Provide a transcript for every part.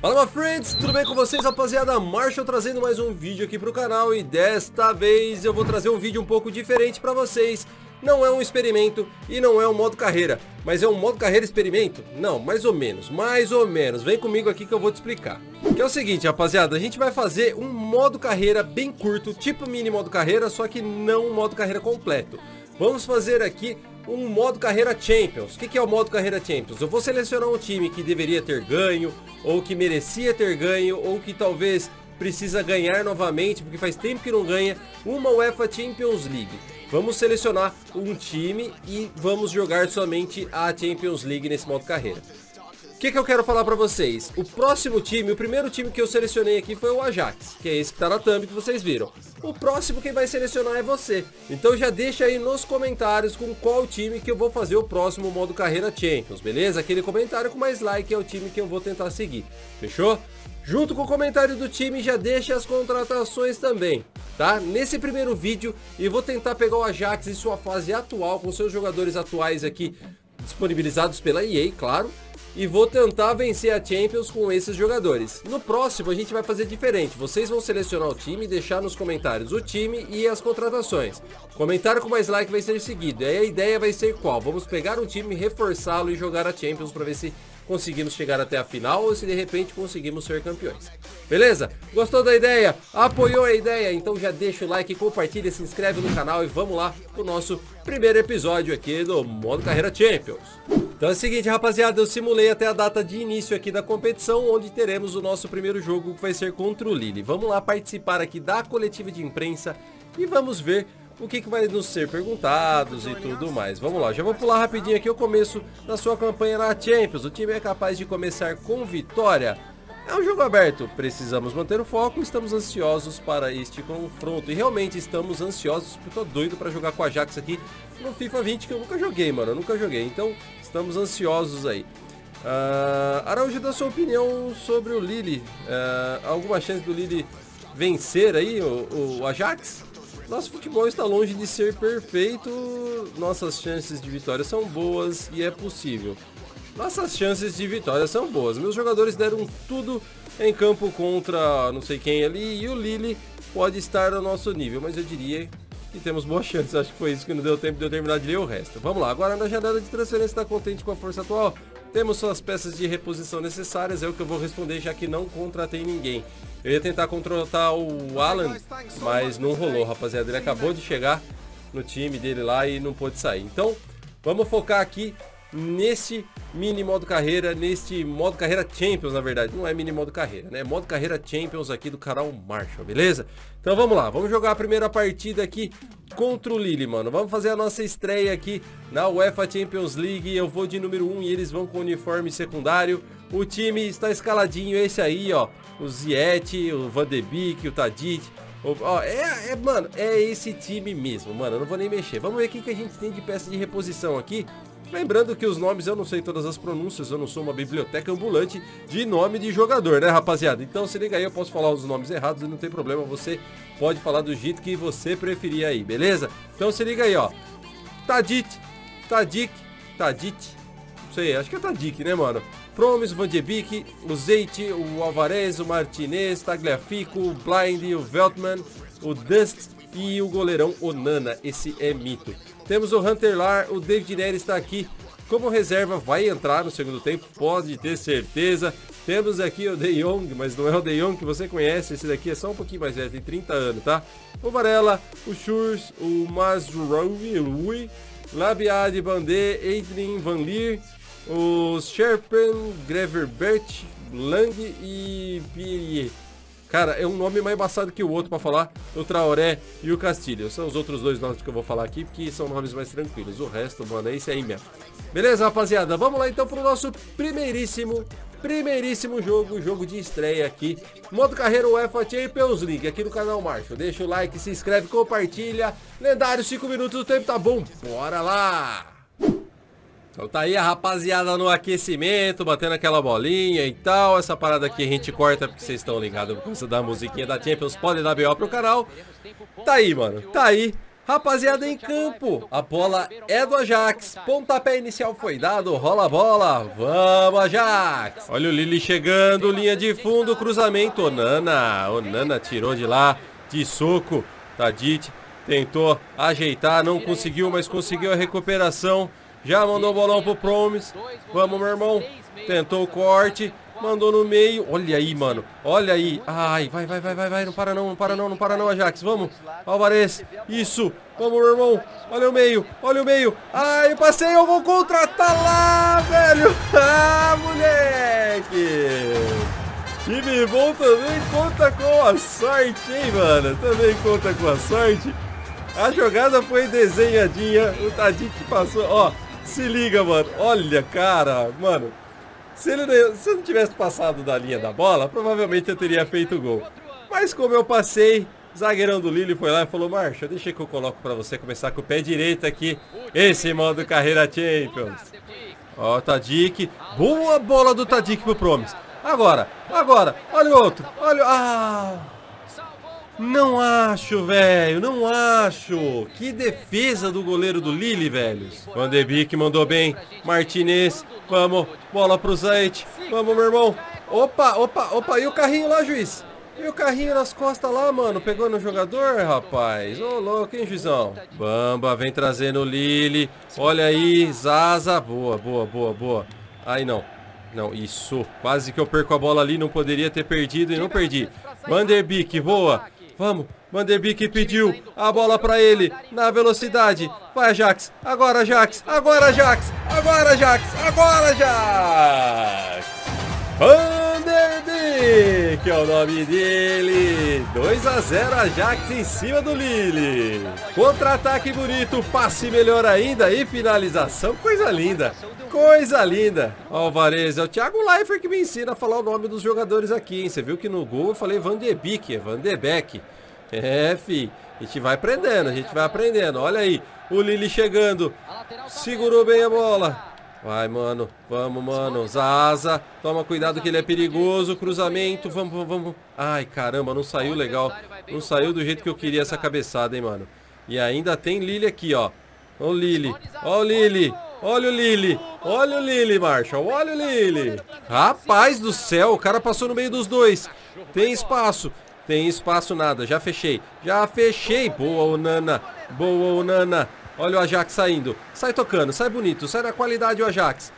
Fala, my friends, tudo bem com vocês, rapaziada? Marshall trazendo mais um vídeo aqui pro canal e desta vez eu vou trazer um vídeo um pouco diferente pra vocês. Não é um experimento e não é um modo carreira, mas é um modo carreira experimento? Não, mais ou menos. Vem comigo aqui que eu vou te explicar. Que é o seguinte, rapaziada, a gente vai fazer um modo carreira bem curto, tipo mini modo carreira, só que não um modo carreira completo. Vamos fazer aqui um modo carreira Champions. O que é o modo carreira Champions? Eu vou selecionar um time que deveria ter ganho, ou que merecia ter ganho, ou que talvez precisa ganhar novamente, porque faz tempo que não ganha, uma UEFA Champions League. Vamos selecionar um time e vamos jogar somente a Champions League nesse modo carreira. O que eu quero falar pra vocês? O próximo time, o primeiro time que eu selecionei aqui foi o Ajax, que é esse que tá na thumb que vocês viram. O próximo quem vai selecionar é você. Então já deixa aí nos comentários com qual time que eu vou fazer o próximo modo carreira Champions, beleza? Aquele comentário com mais like é o time que eu vou tentar seguir, fechou? Junto com o comentário do time já deixa as contratações também, tá? Nesse primeiro vídeo eu vou tentar pegar o Ajax em sua fase atual, com seus jogadores atuais aqui disponibilizados pela EA, claro. E vou tentar vencer a Champions com esses jogadores. No próximo a gente vai fazer diferente. Vocês vão selecionar o time e deixar nos comentários o time e as contratações. Comentário com mais like vai ser seguido. E aí a ideia vai ser qual? Vamos pegar um time, reforçá-lo e jogar a Champions para ver se conseguimos chegar até a final ou se de repente conseguimos ser campeões. Beleza? Gostou da ideia? Apoiou a ideia? Então já deixa o like, compartilha, se inscreve no canal e vamos lá pro nosso primeiro episódio aqui do Modo Carreira Champions. Então é o seguinte, rapaziada, eu simulei até a data de início aqui da competição, onde teremos o nosso primeiro jogo, que vai ser contra o Lille. Vamos lá participar aqui da coletiva de imprensa e vamos ver o que vai nos ser perguntados e tudo mais. Vamos lá, já vou pular rapidinho aqui o começo da sua campanha na Champions. O time é capaz de começar com vitória. É um jogo aberto, precisamos manter o foco, estamos ansiosos para este confronto. E realmente estamos ansiosos, porque eu tô doido para jogar com a Ajax aqui no FIFA 20, que eu nunca joguei, mano, então estamos ansiosos aí. Araújo, dá sua opinião sobre o Lille. Alguma chance do Lille vencer aí o Ajax? Nosso futebol está longe de ser perfeito, nossas chances de vitória são boas e é possível. Nossas chances de vitória são boas. Meus jogadores deram tudo em campo contra não sei quem ali. E o Lille pode estar no nosso nível, mas eu diria que temos boas chances. Acho que foi isso que não deu tempo de eu terminar de ler o resto. Vamos lá, agora na janela de transferência, está contente com a força atual? Temos suas peças de reposição necessárias, é o que eu vou responder, já que não contratei ninguém. Eu ia tentar contratar o Alan, mas não rolou, rapaziada. Ele acabou de chegar no time dele lá e não pôde sair. Então, vamos focar aqui nesse mini modo carreira, neste modo carreira Champions, na verdade, não é mini modo carreira, né? Modo carreira Champions aqui do canal Marshall, beleza? Então vamos lá, vamos jogar a primeira partida aqui contra o Lille, mano. Vamos fazer a nossa estreia aqui na UEFA Champions League. Eu vou de número 1 e eles vão com uniforme secundário. O time está escaladinho, esse aí, ó, o Ziyech, o Van de Beek, o Tadic. Ó, mano, é esse time mesmo, mano, eu não vou nem mexer. Vamos ver o que a gente tem de peça de reposição aqui. Lembrando que os nomes, eu não sei todas as pronúncias, eu não sou uma biblioteca ambulante de nome de jogador, né, rapaziada? Então se liga aí, eu posso falar os nomes errados e não tem problema, você pode falar do jeito que você preferir aí, beleza? Então se liga aí, ó, Tadic, não sei, acho que é Tadic, né, mano? Promes, Van de Beek, o Ziyech, o Alvarez, o Martinez, Tagliafico, o Blind, o Veltman, o Dust e o goleirão Onana, esse é mito. Temos o Hunter Lar, o David Neres está aqui como reserva, vai entrar no segundo tempo, pode ter certeza. Temos aqui o De Jong, mas não é o De Jong que você conhece, esse daqui é só um pouquinho mais velho, tem 30 anos, tá? O Varela, o Schurz, o Mazraoui, Labiade, Bandé, Adrien Van Leer, o Sherpen, Greverbert, Lang e Pierre. Cara, é um nome mais embaçado que o outro pra falar, o Traoré e o Castilho. São os outros dois nomes que eu vou falar aqui, porque são nomes mais tranquilos. O resto, mano, é isso aí mesmo. Beleza, rapaziada? Vamos lá então pro nosso primeiríssimo jogo de estreia aqui. Modo carreira UEFA Champions League, aqui no canal Marshall. Deixa o like, se inscreve, compartilha. Lendário, 5 minutos, o tempo tá bom. Bora lá! Então tá aí a rapaziada no aquecimento, batendo aquela bolinha e tal. Essa parada aqui a gente corta porque vocês estão ligados por causa da musiquinha da Champions. Podem dar BO pro canal. Tá aí, mano. Tá aí. Rapaziada em campo, a bola é do Ajax. Pontapé inicial foi dado, rola a bola. Vamos, Ajax. Olha o Lille chegando, linha de fundo, cruzamento. Onana tirou de lá, de soco. Tadić tentou ajeitar, não conseguiu, mas conseguiu a recuperação. Já mandou o bolão pro Promes. Vamos, meu irmão. Tentou o corte. Mandou no meio. Olha aí, mano. Olha aí. Ai, vai. Não para não, não para não, Ajax. Vamos. Alvarez. Isso. Vamos, meu irmão. Olha o meio. Ai, passei. Eu vou contratar lá, velho. Ah, moleque. Time bom também conta com a sorte, hein, mano. Também conta com a sorte. A jogada foi desenhadinha. O Tadić passou. Ó, se liga, mano. Olha, cara. Mano. Se eu não tivesse passado da linha da bola, provavelmente eu teria feito o gol. Mas como eu passei, zagueirão do Lille foi lá e falou: Marshall, deixa que eu coloco pra você começar com o pé direito aqui. Esse modo carreira Champions. Ó, Tadić. Boa bola do Tadić pro Promes. Agora. Olha o outro. Olha. Ah! Não acho, velho. Não acho. Que defesa do goleiro do Lille, velho. Van de Beek mandou bem. Martinez. Vamos, bola pro Zayt. Vamos, meu irmão. Opa. E o carrinho lá, juiz? E o carrinho nas costas lá, mano? Pegou no jogador, rapaz. Ô, louco, hein, juizão? Bamba, vem trazendo o Lille. Olha aí, Zaza. Boa. Aí não. Não, isso. Quase que eu perco a bola ali. Não poderia ter perdido e não perdi. Van de Beek, voa. Vamos. Van de Beek pediu a bola pra ele. Na velocidade. Vai, Ajax. Agora, Ajax. Van de Beek é o nome dele. 2-0 Ajax em cima do Lille. Contra-ataque bonito. Passe melhor ainda. E finalização. Coisa linda. Alvarez. É o Thiago Leifert que me ensina a falar o nome dos jogadores aqui, hein? Você viu que no gol eu falei Van de Beek. É Van de Beek. É, fi. A gente vai aprendendo. Olha aí. O Lille chegando. Segurou bem a bola. Vai, mano. Vamos, mano. Zaza. Toma cuidado que ele é perigoso. Cruzamento. Vamos. Ai, caramba. Não saiu legal. Não saiu do jeito que eu queria essa cabeçada, hein, mano. E ainda tem Lille aqui, ó. Olha o Lille, Marshall. Olha o Lille. Rapaz do céu. O cara passou no meio dos dois. Tem espaço nada, já fechei, boa Onana, olha o Ajax saindo, sai tocando, sai bonito, sai na qualidade o Ajax,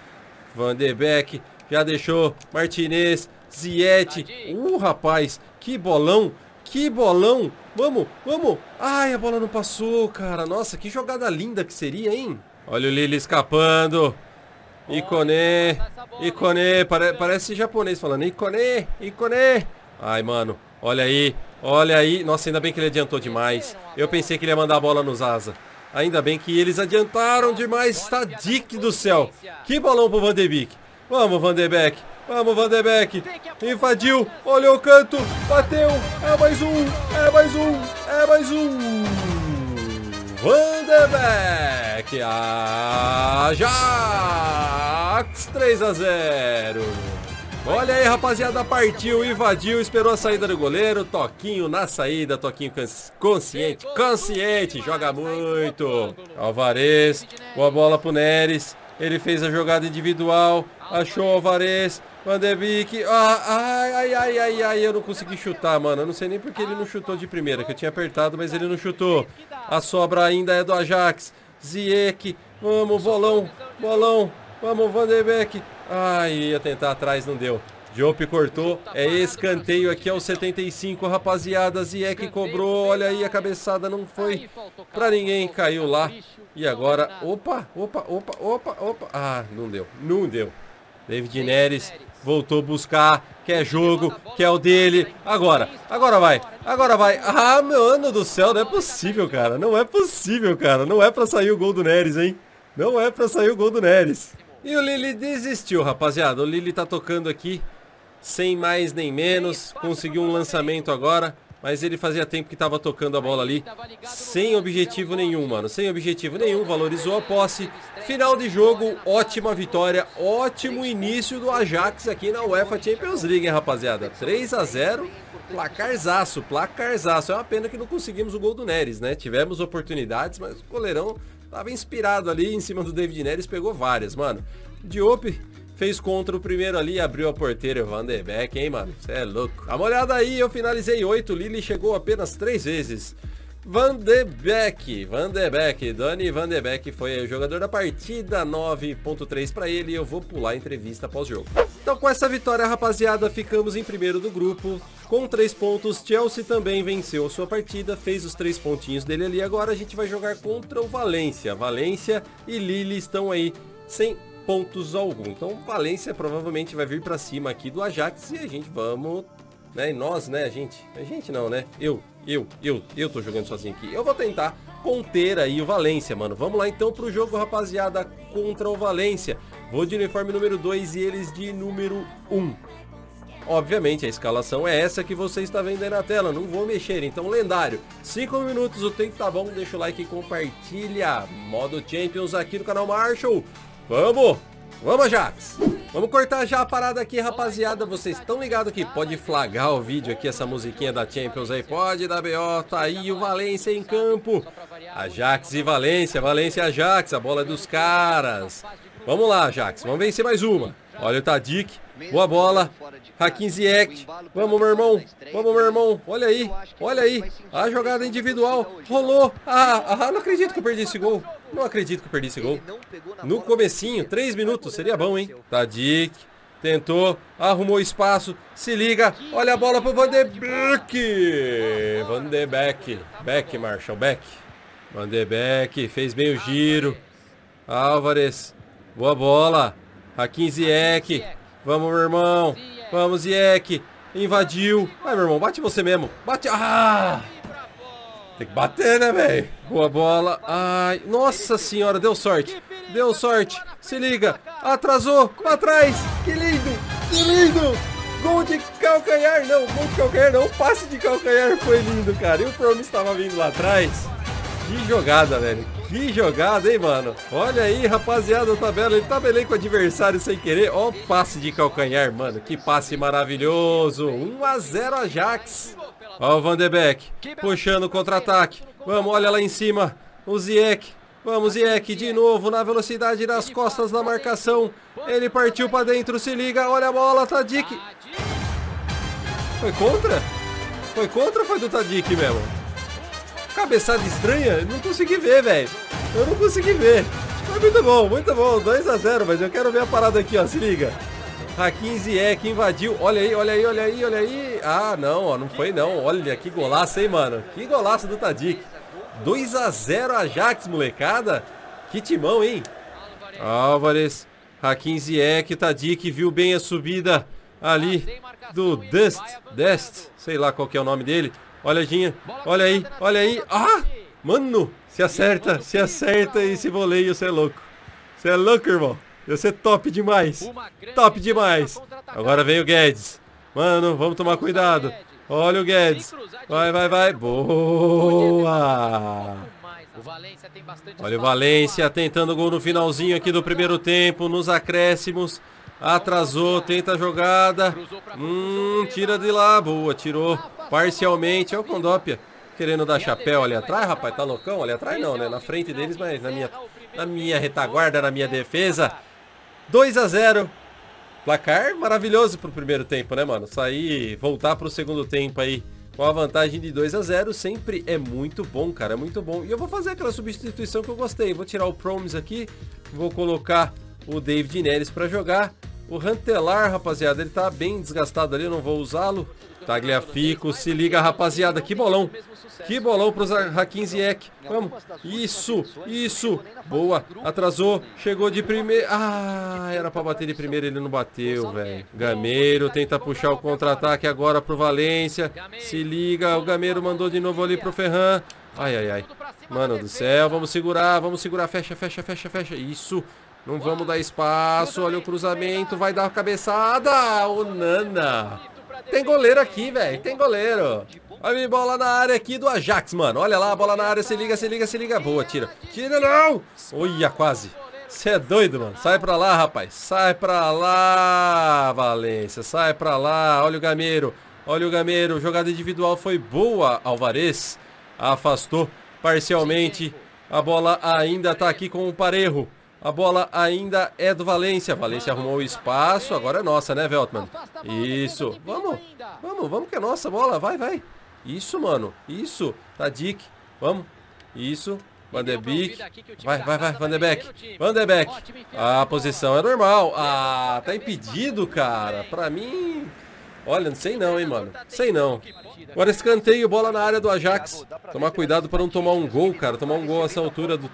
Van de Beek, já deixou, Martinez, Ziyech, rapaz, que bolão, vamos, ai a bola não passou, cara, nossa, que jogada linda que seria, hein, olha o Lille escapando, Ikoné, parece japonês falando, Ikoné, ai mano, Olha aí. Nossa, ainda bem que ele adiantou demais. Eu pensei que ele ia mandar a bola no Zaza. Ainda bem que eles adiantaram demais. Tadić do céu. Que bolão pro Van de Beek. Vamos, Van de Beek. Invadiu. Olhou o canto. Bateu. É mais um. Van de Beek. Ajax. 3-0. Olha aí, rapaziada, partiu, invadiu, esperou a saída do goleiro, toquinho na saída, toquinho consciente, joga muito. Alvarez, boa bola pro Neres, ele fez a jogada individual, achou Alvarez, Van de Beek, ai, eu não consegui chutar, mano, eu não sei nem porque ele não chutou de primeira, que eu tinha apertado, mas ele não chutou. A sobra ainda é do Ajax, Ziyech, vamos, bolão, vamos, Van de Beek. Ai, ia tentar atrás, não deu. Diop cortou, é escanteio aqui aos 75, rapaziada. Ziyech cobrou, olha aí, a cabeçada não foi pra ninguém, caiu lá. E agora, opa. Ah, não deu. David Neres voltou buscar, quer jogo, quer o dele. Agora vai. Ah, mano do céu, não é possível, cara. Não é pra sair o gol do Neres, hein? E o Lille desistiu, rapaziada. O Lille tá tocando aqui, sem mais nem menos. Conseguiu um lançamento agora, mas ele fazia tempo que tava tocando a bola ali. Sem objetivo nenhum, mano. Valorizou a posse. Final de jogo, ótima vitória. Ótimo início do Ajax aqui na UEFA Champions League, hein, rapaziada. 3-0. Placarzaço, placarzaço. É uma pena que não conseguimos o gol do Neres, né? Tivemos oportunidades, mas o goleirão tava inspirado ali em cima do David Neres, pegou várias, mano. Diop fez contra o primeiro ali, abriu a porteira, o Van de Beek, hein, mano? Cê é louco. Dá uma olhada aí, eu finalizei 8, Lille chegou apenas 3 vezes. Van de Beek, Dani Van de Beek foi o jogador da partida, 9.3 pra ele, e eu vou pular a entrevista pós-jogo. Então com essa vitória, rapaziada, ficamos em primeiro do grupo, com 3 pontos. Chelsea também venceu sua partida, fez os 3 pontinhos dele ali, agora a gente vai jogar contra o Valencia. Valencia e Lille estão aí sem pontos algum, então Valencia provavelmente vai vir pra cima aqui do Ajax e a gente vamos... Né? E nós, né, a gente não, né, eu tô jogando sozinho aqui. Eu vou tentar conter aí o Valencia, mano. Vamos lá então pro jogo, rapaziada, contra o Valencia. Vou de uniforme número 2 e eles de número 1. Obviamente a escalação é essa que você está vendo aí na tela, não vou mexer. Então lendário, 5 minutos, o tempo tá bom, deixa o like e compartilha. Modo Champions aqui no canal Marshall. Vamos! Vamos, Ajax! Vamos cortar já a parada aqui, rapaziada. Vocês estão ligados que pode flagrar o vídeo aqui, essa musiquinha da Champions aí. Pode dar BO, tá aí o Valencia em campo. Ajax e Valencia, Valencia e Ajax, a bola é dos caras. Vamos lá, Ajax, vamos vencer mais uma. Olha o Tadic, boa bola. Hakim Ziyech, vamos, meu irmão. Vamos, meu irmão, olha aí, olha aí. A jogada individual, rolou. Não acredito que eu perdi esse gol. Não acredito que eu perdi esse gol. No comecinho, 3 minutos, seria bom, hein? Tadic, tentou, arrumou espaço, se liga, olha a bola pro Van de Beek. Van de Beek, Marshall, Beck. Van de Beek, fez bem o giro. Álvarez, boa bola. Hakim Ziyech, vamos, meu irmão. Vamos, Ziyech, invadiu. Vai, meu irmão, bate você mesmo. Bate, tem que bater, né, velho? Boa bola. Ai, nossa senhora, deu sorte. Deu sorte. Se liga. Atrasou. Pra trás. Que lindo. Que lindo. Gol de calcanhar. Não, gol de calcanhar não. O passe de calcanhar foi lindo, cara. E o Promise estava vindo lá atrás. Que jogada, velho. Que jogada, hein, mano. Olha aí, rapaziada, o tabela. Ele tabelei com o adversário sem querer. Ó o passe de calcanhar, mano. Que passe maravilhoso. 1 a 0 Ajax. Ó o Van de Beek, puxando o contra-ataque. Vamos, olha lá em cima. O Ziyech. Vamos, Ziyech, de novo na velocidade das costas da marcação. Ele partiu pra dentro, se liga. Olha a bola, Tadic. Foi contra? Foi contra ou foi do Tadic mesmo? Cabeçada estranha? Não consegui ver, velho. Eu não consegui ver. Mas muito bom, muito bom. 2 a 0, mas eu quero ver a parada aqui, ó. Se liga. Hakim Ziyech invadiu, olha aí, olha aí, olha aí, olha aí. Ah, não, ó, não foi não. Olha que golaço, hein, mano. Que golaço do Tadic. 2 a 0 Ajax, molecada. Que timão, hein. Álvarez, Hakim Ziyech, Tadic viu bem a subida ali do Dest, sei lá qual que é o nome dele. Olhadinha, olha aí, olha aí. Ah, mano, se acerta esse voleio, você é louco. Você é louco, irmão. Ia ser top demais. Top demais. Agora vem o Guedes. Mano, vamos tomar cuidado. Olha o Guedes. Vai, vai, vai. Boa. Olha o Valencia tentando o gol no finalzinho aqui do primeiro tempo. Nos acréscimos. Atrasou. Tenta a jogada. Tira de lá. Boa, tirou. Parcialmente. Olha o Condópia querendo dar chapéu ali atrás, rapaz. Tá loucão? Ali atrás não, né? Na frente deles, mas na minha retaguarda, na minha defesa. 2 a 0. Placar maravilhoso pro primeiro tempo, né, mano? Sair, voltar pro segundo tempo aí com a vantagem de 2 a 0 sempre é muito bom, cara, é muito bom. E eu vou fazer aquela substituição que eu gostei. Vou tirar o Promes aqui, vou colocar o David Neres pra jogar. O Rantelar, rapaziada, ele tá bem desgastado ali, eu não vou usá-lo. Tagliafico, se liga, rapaziada, que bolão. Que bolão pros Hakim Ziyech. Vamos, isso, isso. Boa, atrasou, chegou de primeira. Ah, era pra bater de primeira, ele não bateu, velho. Gameiro tenta puxar o contra-ataque agora pro Valencia. Se liga, o Gameiro mandou de novo ali pro Ferran. Ai, ai, ai. Mano do céu, vamos segurar, fecha, fecha, fecha, fecha. Isso. Não vamos dar espaço, olha o cruzamento, vai dar a cabeçada, o Nana. Tem goleiro aqui, velho, tem goleiro. Olha a bola na área aqui do Ajax, mano, olha lá a bola na área, se liga, se liga, se liga, boa, tira. Tira não! Olha, quase. Você é doido, mano, sai pra lá, rapaz, sai pra lá, Valencia, sai pra lá, olha o Gameiro. Olha o Gameiro, jogada individual foi boa. Alvarez afastou parcialmente. A bola ainda está aqui com o Parejo. A bola ainda é do Valencia. Valencia arrumou o espaço. Agora é nossa, né, Veltman? Isso. Vamos, vamos, vamos que é nossa bola. Vai, vai. Isso, mano. Isso. Tadic. Vamos. Isso. Van de Beek. Vai, vai, vai. Van de Beek. Van de Beek. A posição é normal. Ah, tá impedido, cara. Pra mim... Olha, não sei não, hein, mano. Sei não. Agora escanteio, bola na área do Ajax. Tomar cuidado para não tomar um gol, cara. Tomar um gol a essa altura do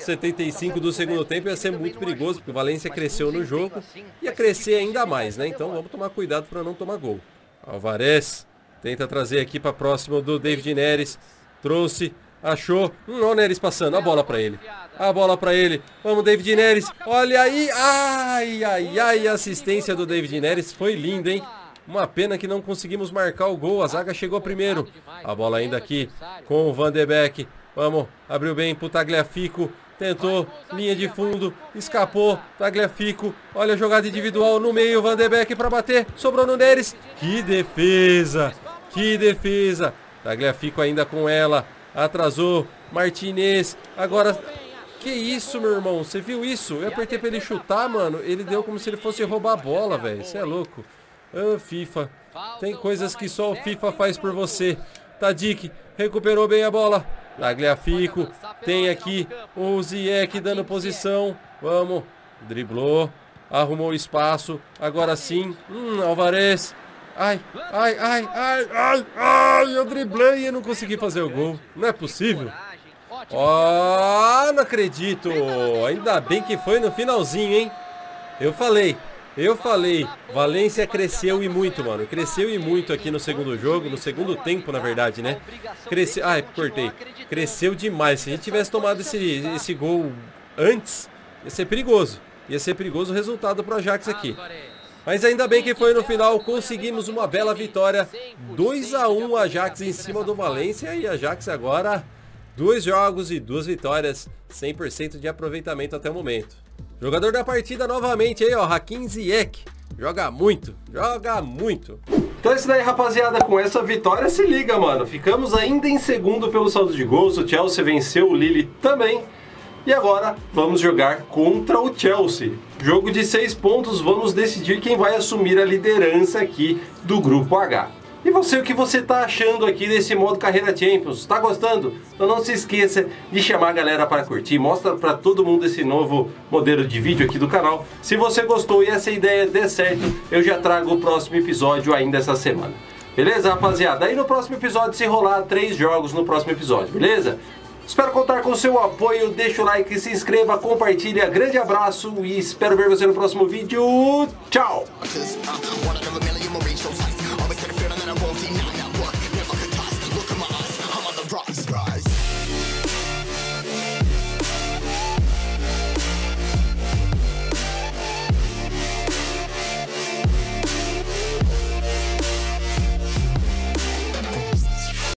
75 do segundo tempo ia ser muito perigoso, porque o Valencia cresceu no jogo. Ia crescer ainda mais, né? Então vamos tomar cuidado para não tomar gol. Alvarez tenta trazer aqui para próximo do David Neres. Trouxe, achou. Ó, o Neres passando, a bola para ele. A bola para ele. Vamos, David Neres. Olha aí. Ai, ai, ai. A assistência do David Neres foi linda, hein? Uma pena que não conseguimos marcar o gol. A zaga chegou primeiro. A bola ainda aqui com o Van de Beek. Vamos. Abriu bem pro Tagliafico. Tentou. Linha de fundo. Escapou. Tagliafico. Olha a jogada individual no meio. Van de Beek para bater. Sobrou no Neres. Que defesa. Que defesa. Tagliafico ainda com ela. Atrasou. Martinez. Agora... Que isso, meu irmão? Você viu isso? Eu apertei para ele chutar, mano. Ele deu como se ele fosse roubar a bola, velho. Você é louco. Ah, FIFA, tem coisas que só o FIFA faz por você. Tadic recuperou bem a bola. Tagliafico, tem aqui o Ziyech dando posição. Vamos, driblou, arrumou espaço, agora sim. Alvarez, ai, ai, ai, ai, ai, ai. Eu driblei e não consegui fazer o gol. Não é possível. Ah, não acredito. Ainda bem que foi no finalzinho, hein. Eu falei, Valencia cresceu e muito, mano. Cresceu e muito aqui no segundo jogo, no segundo tempo, na verdade, né? Cresceu, ai, cortei. Cresceu demais. Se a gente tivesse tomado esse gol antes, ia ser perigoso. Ia ser perigoso o resultado pro Ajax aqui. Mas ainda bem que foi no final, conseguimos uma bela vitória. 2-1 Ajax em cima do Valencia e Ajax agora 2 jogos e 2 vitórias, 100% de aproveitamento até o momento. Jogador da partida novamente aí, ó, Hakim Ziyech. Joga muito, joga muito. Então é isso daí, rapaziada. Com essa vitória, se liga, mano. Ficamos ainda em segundo pelo saldo de gols. O Chelsea venceu o Lille também. E agora vamos jogar contra o Chelsea. Jogo de 6 pontos, vamos decidir quem vai assumir a liderança aqui do Grupo H. E você, o que você tá achando aqui desse modo Carreira Champions? Tá gostando? Então não se esqueça de chamar a galera para curtir, mostra para todo mundo esse novo modelo de vídeo aqui do canal. Se você gostou e essa ideia der certo, eu já trago o próximo episódio ainda essa semana. Beleza, rapaziada? Aí no próximo episódio, se rolar 3 jogos no próximo episódio, beleza? Espero contar com o seu apoio, deixa o like, se inscreva, compartilha, grande abraço e espero ver você no próximo vídeo. Tchau!